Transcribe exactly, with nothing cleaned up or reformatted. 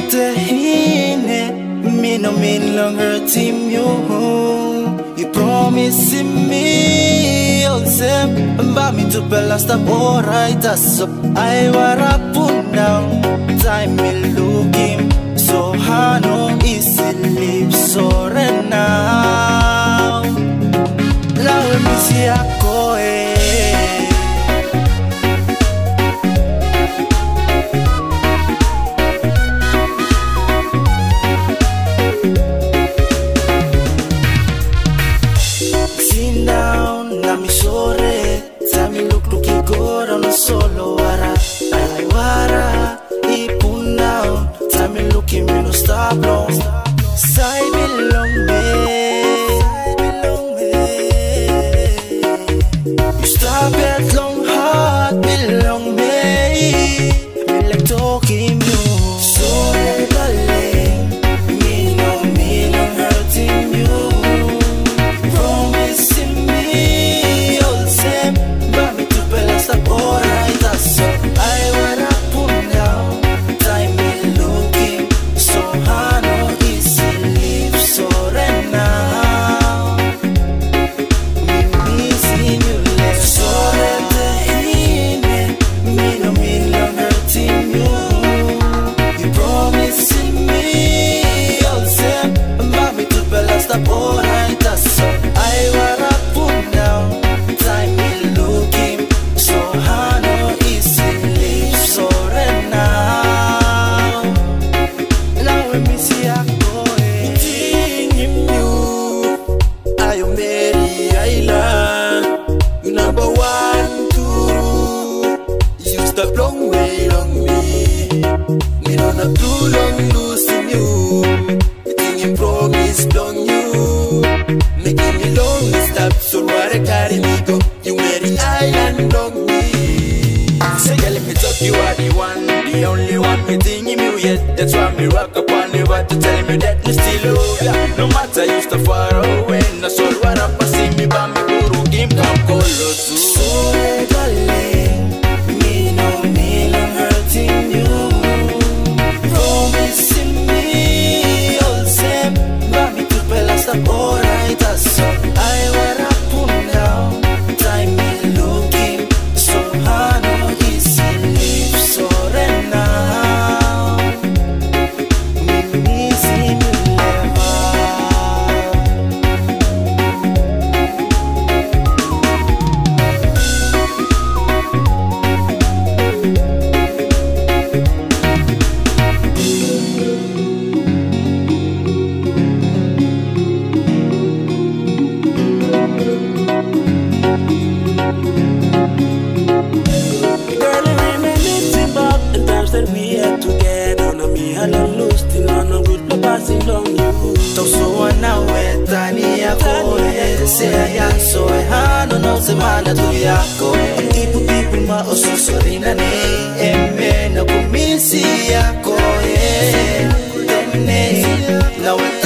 better in it. Me no mean longer team you. You promise me you'll save me to the last up, alright as up. I wanna put down time me looking so hard, no easy live so right now. Now me see ako eh. Now